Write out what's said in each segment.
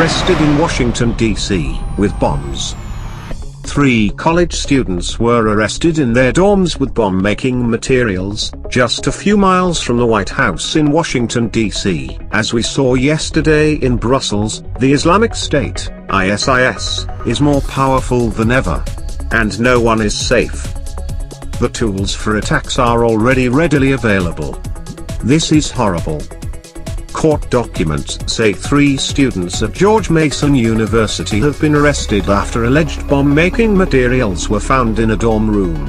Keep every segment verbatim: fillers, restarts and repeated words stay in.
arrested in Washington, D C, with bombs. Three college students were arrested in their dorms with bomb-making materials, just a few miles from the White House in Washington, D C. As we saw yesterday in Brussels, the Islamic State, ISIS, is more powerful than ever. And no one is safe. The tools for attacks are already readily available. This is horrible. Court documents say three students at George Mason University have been arrested after alleged bomb-making materials were found in a dorm room.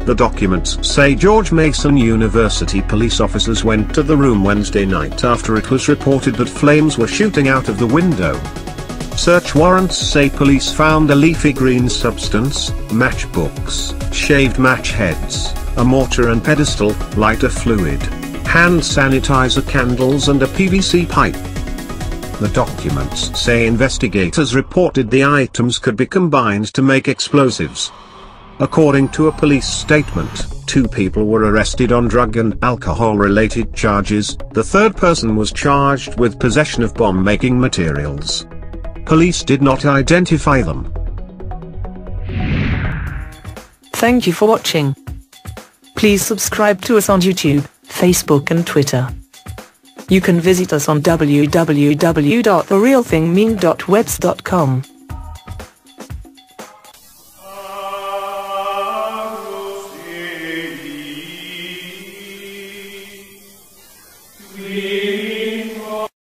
The documents say George Mason University police officers went to the room Wednesday night after it was reported that flames were shooting out of the window. Search warrants say police found a leafy green substance, matchbooks, shaved match heads, a mortar and pedestal, lighter fluid, hand sanitizer candles and a P V C pipe. The documents say investigators reported the items could be combined to make explosives. According to a police statement, two people were arrested on drug and alcohol-related charges, the third person was charged with possession of bomb-making materials. Police did not identify them. Thank you for watching. Please subscribe to us on YouTube, Facebook and Twitter. You can visit us on w w w dot the real thing mean dot webs dot com.